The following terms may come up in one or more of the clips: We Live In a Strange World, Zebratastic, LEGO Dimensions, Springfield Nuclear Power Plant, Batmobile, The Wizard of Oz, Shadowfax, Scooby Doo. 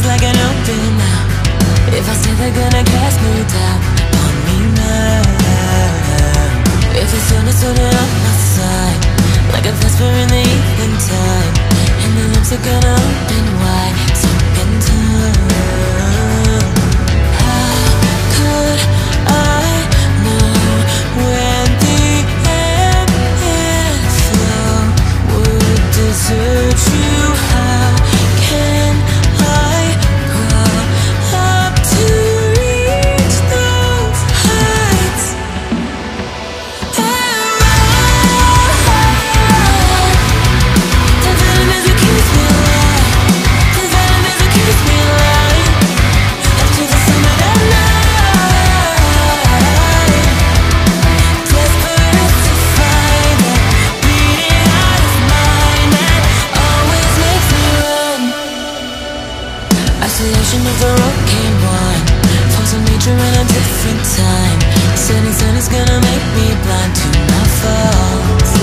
is like an open now. If I say they're gonna cast me down on me now. If they turn it on my side, like a vesper in the evening time, and the lips are gonna open wide, sunk in time. How could I know when the end flow would desert you? How can I crawl up to reach those heights? The venom is a kiss me line. The venom is a kiss me line. Up to the summit of night. Desperate to find it, beating out of mind that always makes me run. Isolation of the road came on. Force of nature in a different time. Setting sun is gonna make me blind to my faults.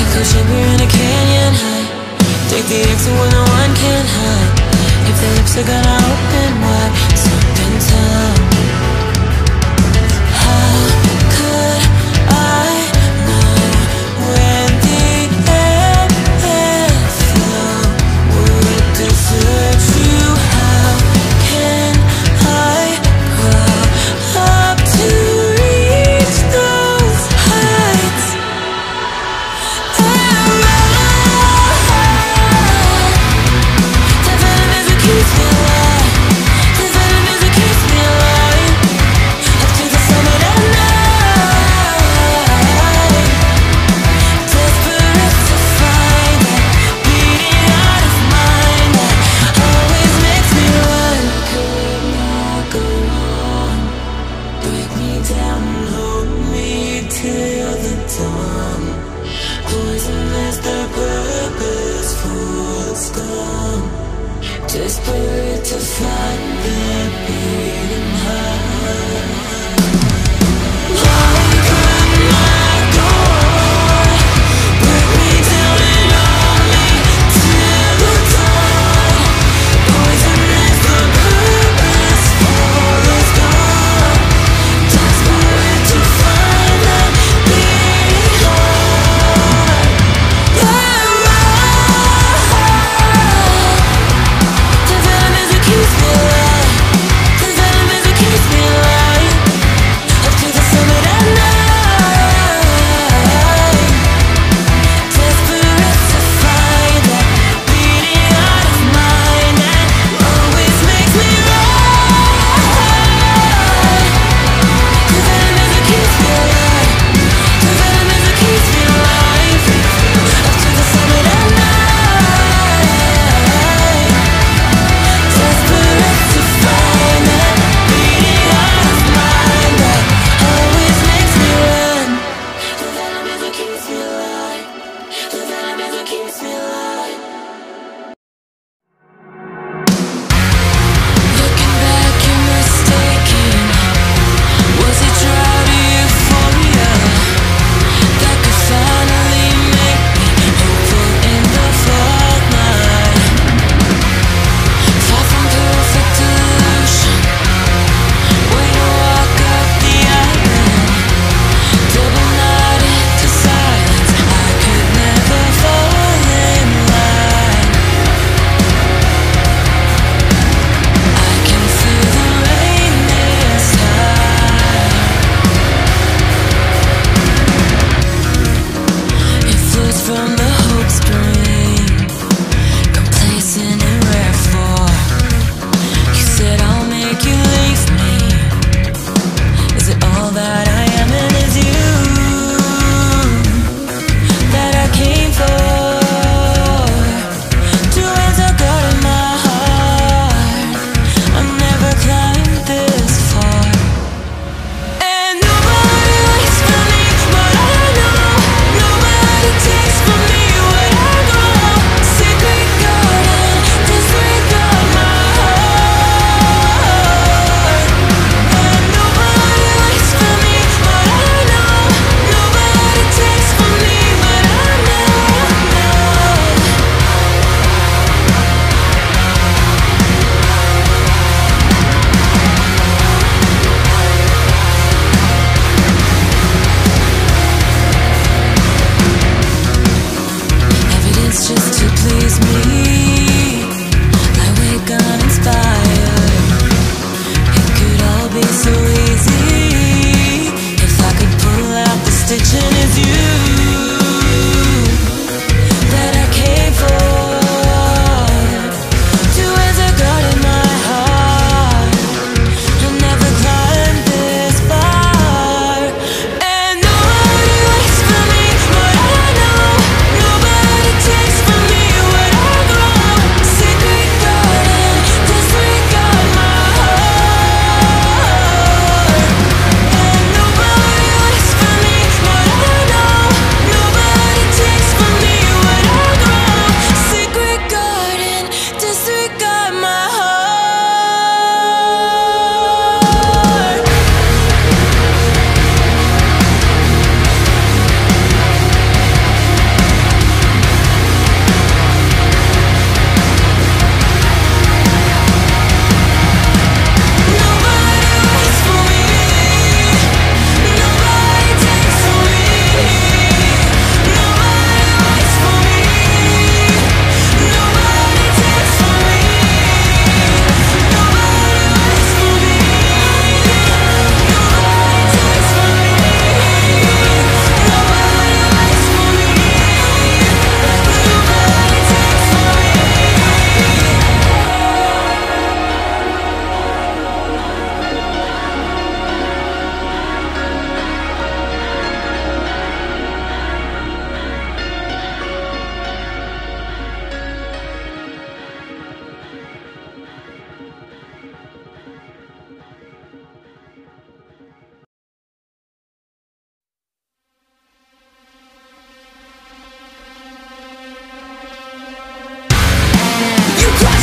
Echo chamber in a canyon high. Take the exit where no one can hide. If the lips are gonna open wide, slip in time. How could I know when the end flow would desert you? How can I crawl up to reach those heights? The venom is a kiss me line. The venom is a kiss me line. Up to the summit of night. Desperate to find it, beating out of mind that always makes me run. Go on, break me down, hold me till the dawn. Poison is the purpose, fool's gone. Desperate to find the beating heart. How can I go on? Break me down and only till the dawn. Poison is the purpose, fool's gone. Desperate to find the beating heart. The venom is a kiss me line. The venom is a kiss me line.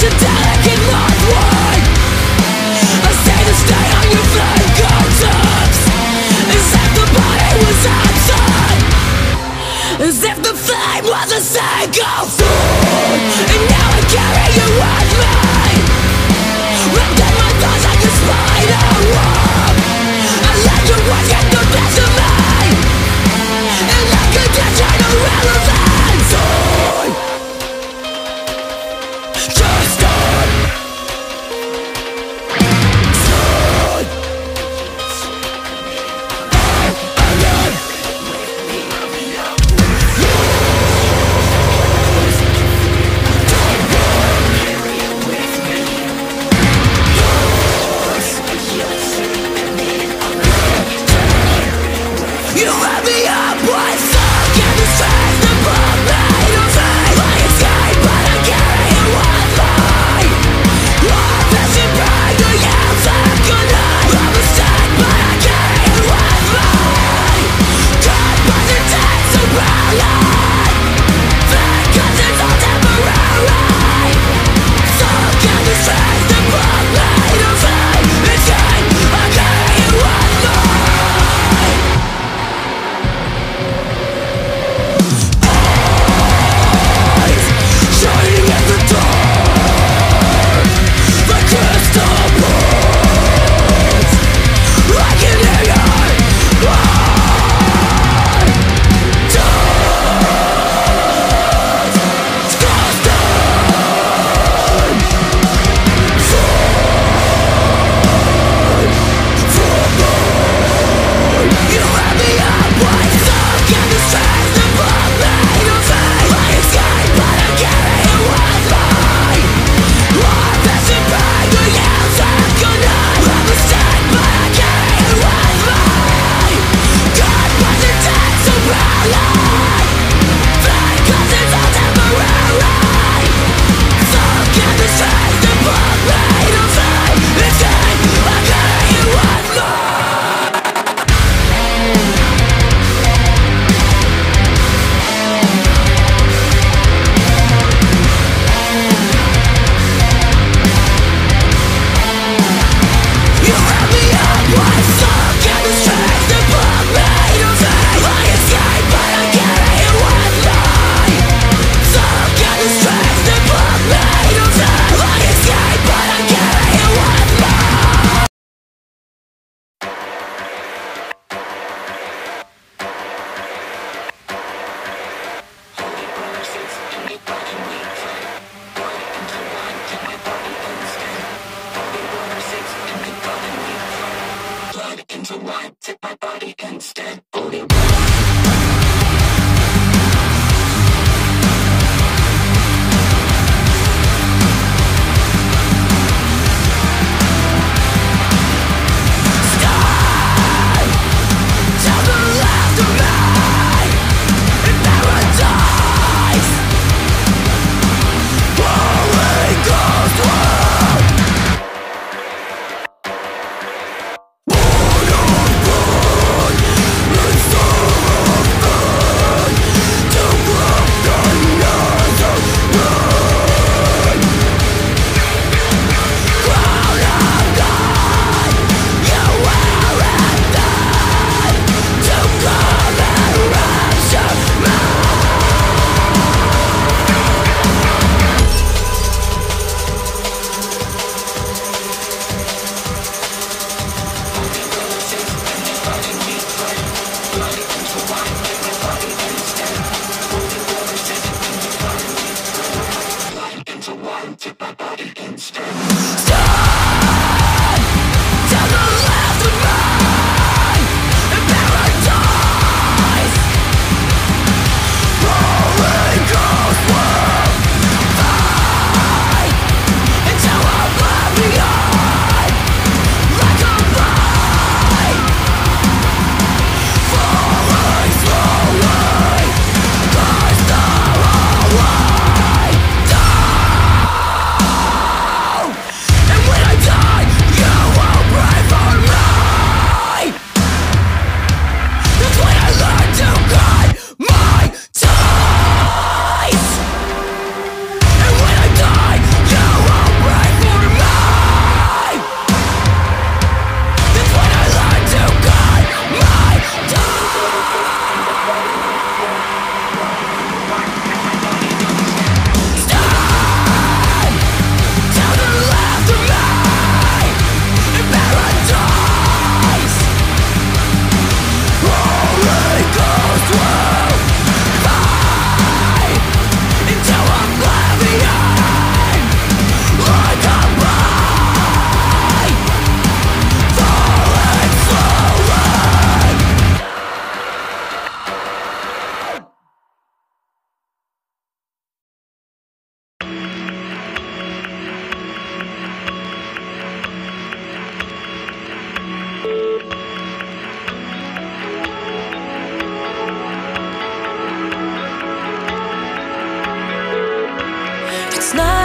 such a delicate mind wine. I say to stay on your flame concepts, as if the body was outside, as if the flame was a single food. And now I carry you with me, wrapped in my thoughts like a spider web. I let your words get the best of me, and I could catch an irrelevant soul.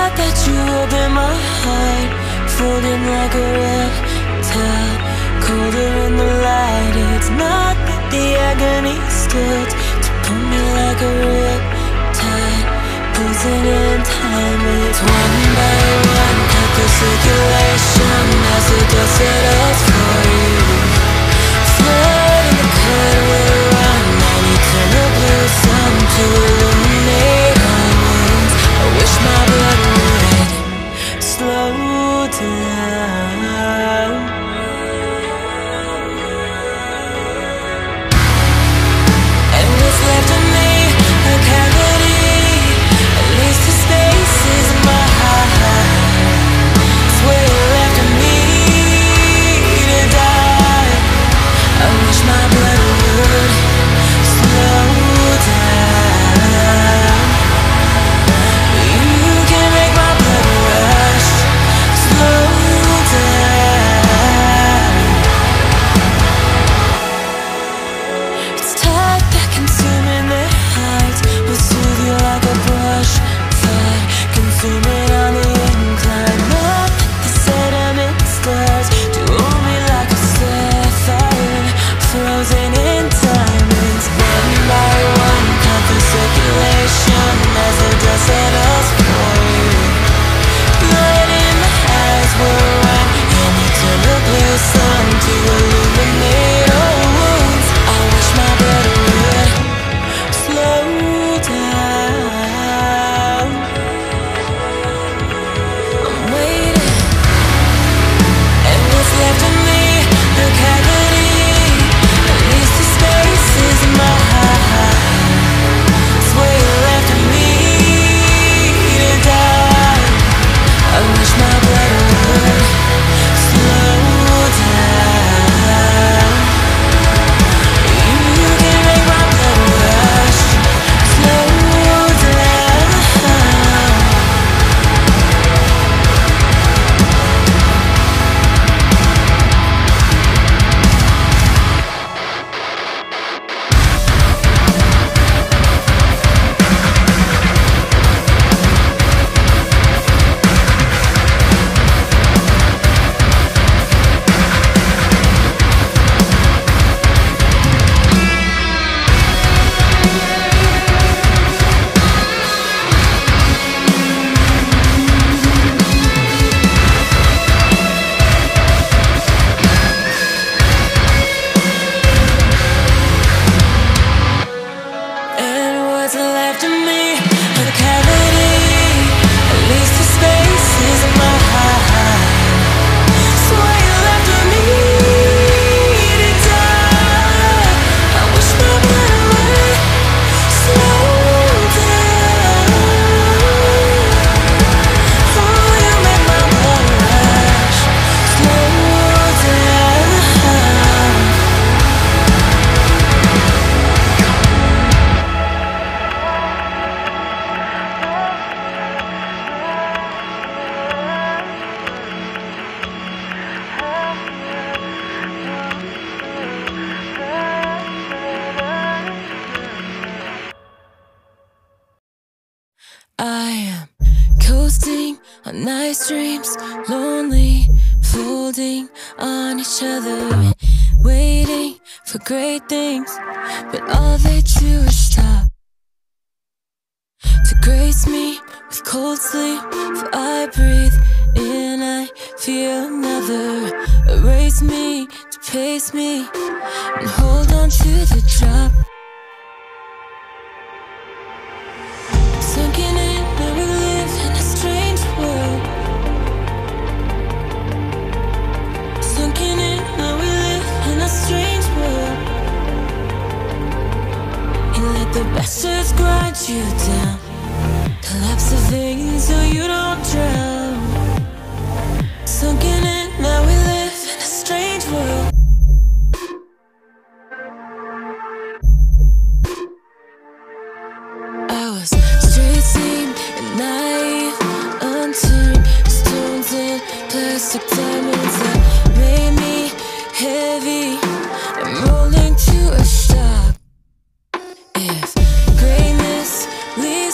thought that you were in my heart, floating like a reptile, colder in the light. It's not that the agony stood to pull me like a riptide, pulsing in time. It's one by one, cut the circulation as it does it all for you. Flood in the cut will run, an eternal blue sun to illuminate our wounds. I wish my blood would slow down. And what's left of me, a cavity, at least the space is mine. It's way left of me to die. I wish my blood would slow down. You can make my blood rush, slow down. It's tight that consuming the height will soothe you like a brush fire, consuming on the incline. Not the sediment stars to hold me like a sapphire, frozen in time. It's one by one, cut the circulation as the dust settles for you. Blood in the eyes will run, an eternal blue sun to illuminate all wounds. I wish my blood would slow down. I'm waiting. And what's left of me, the cavity, at least the space is mine. It's way left of me to die. I wish my blood would slow down. You can make my blood rush, slow down. And what's left of me, a cavity, at least the space is mine. So what you left of me to die. I wish my blood would slow down. Oh, you make my blood rush, slow down. I am coasting on nice dreams, lonely, folding on each other and waiting for great things, but all they do is stop to grace me with cold sleep. For I breathe in, I feel another. Erase me to pace me and hold on to the drop. Sunken in, and we live in a strange world. Sunken in, and we live in a strange world. And let the bastards grind you down, collapse the veins so you don't drown. Sunken in, now we live in a strange world. I was straight seam and naive, unturned stones and plastic diamonds that made me heavy. I'm rolling to a stop. If greatness leads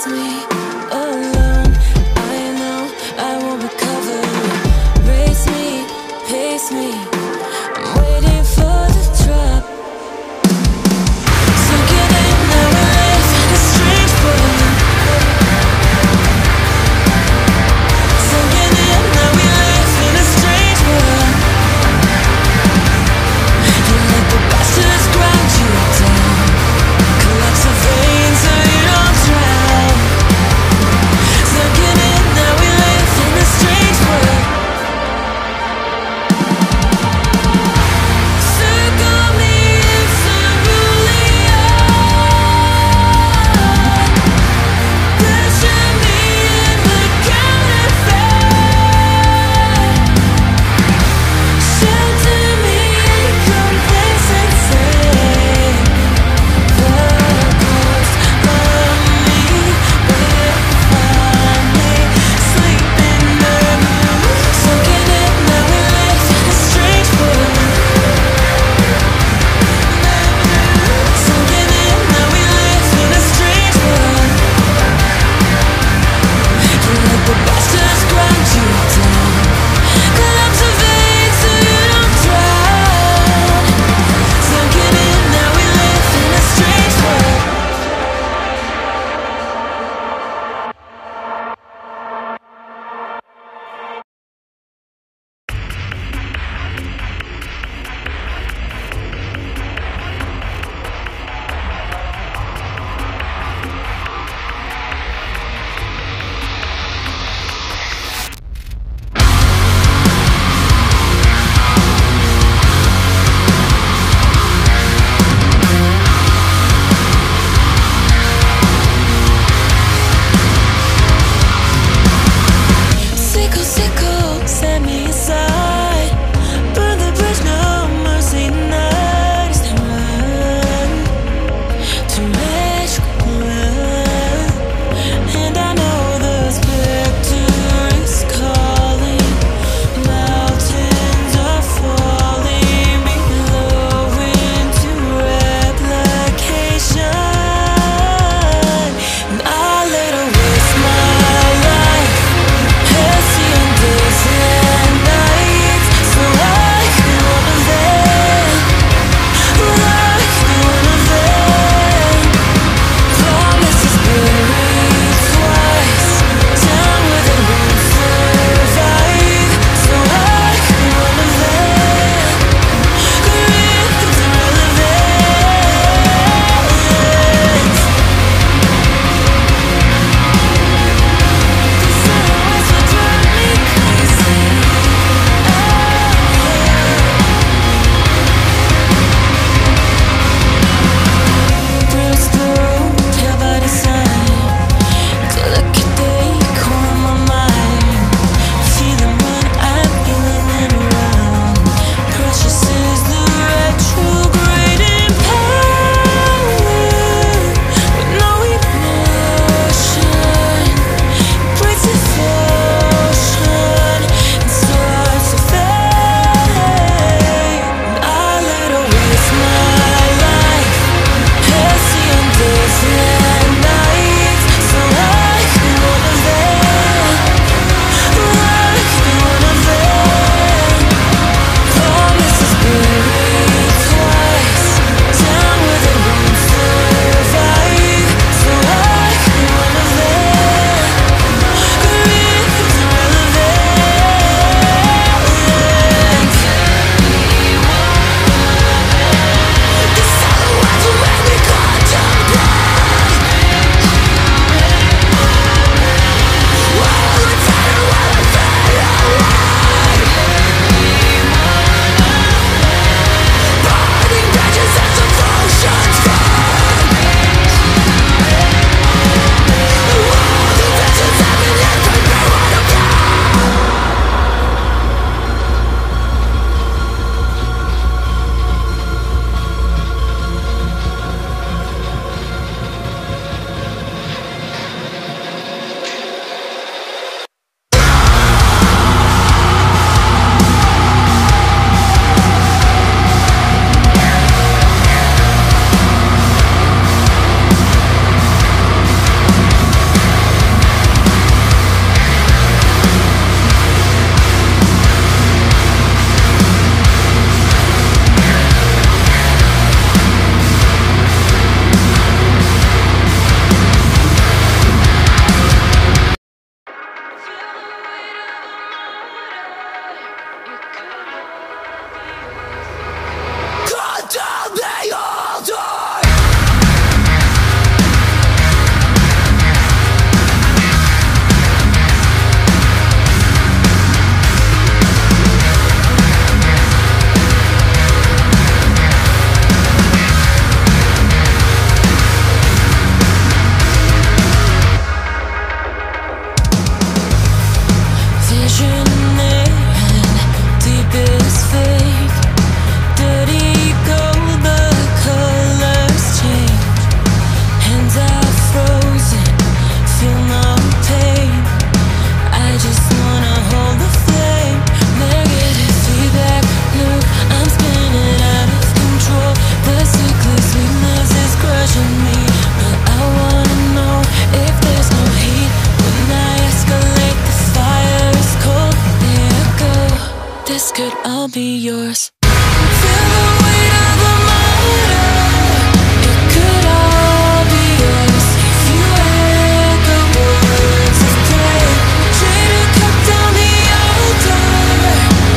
this could all be yours. Feel the weight of the matter, it could all be yours. If you had the words of prayer, try to cut down the altar,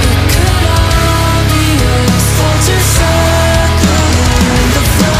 it could all be yours. Hold your circle in the flame.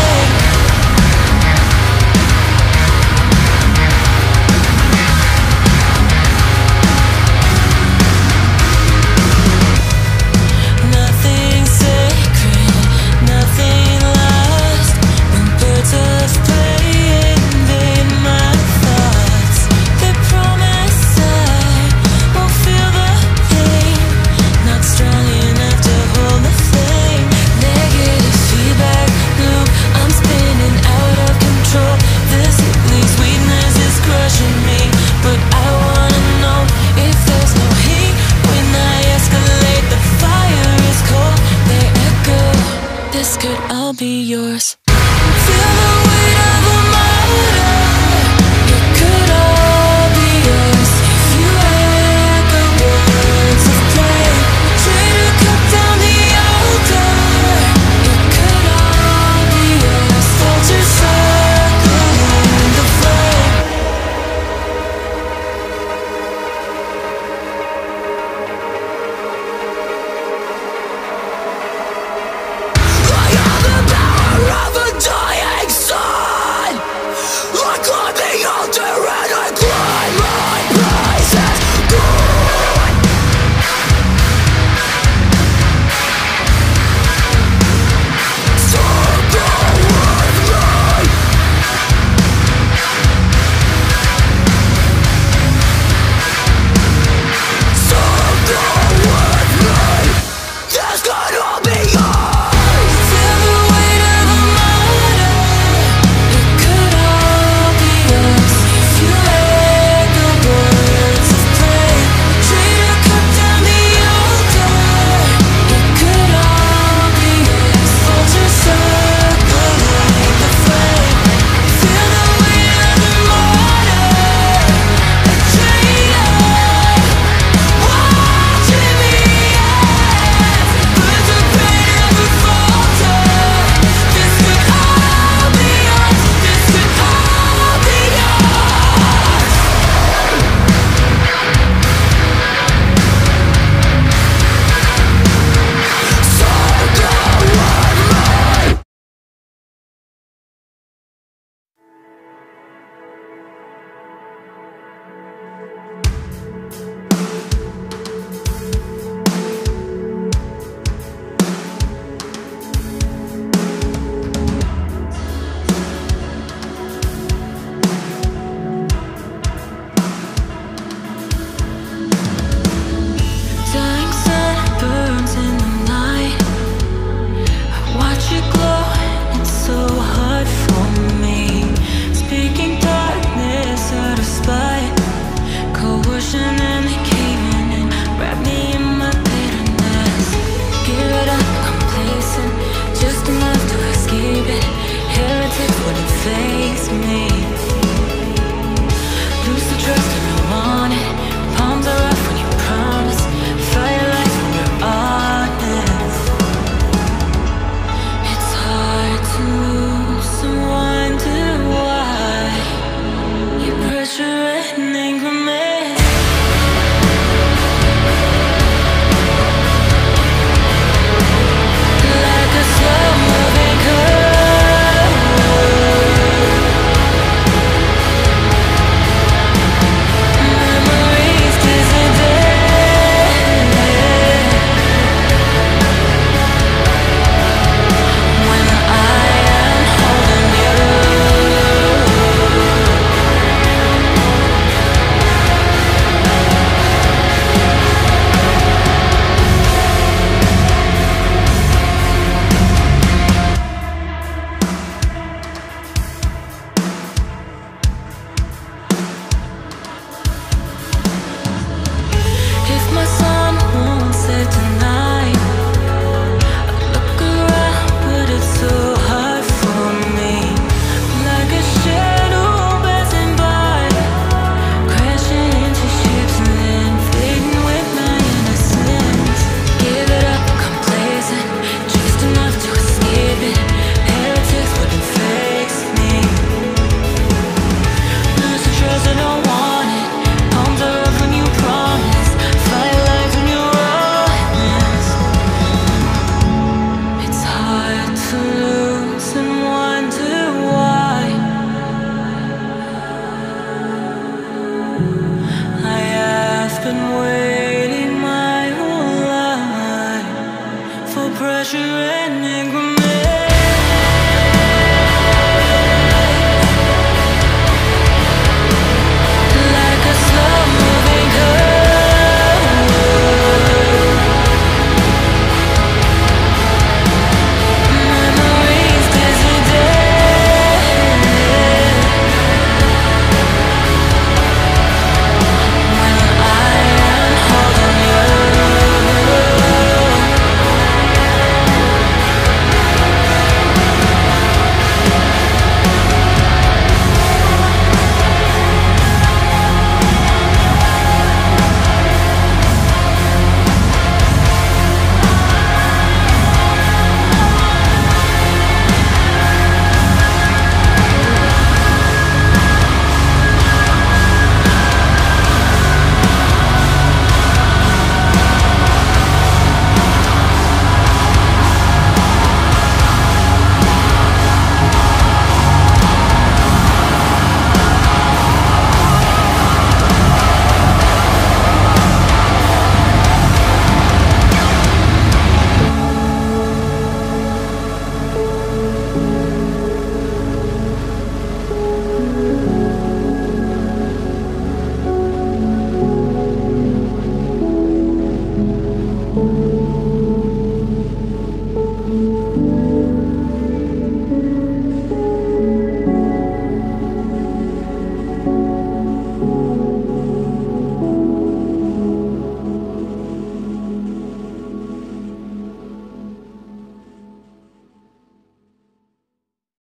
Could all be yours.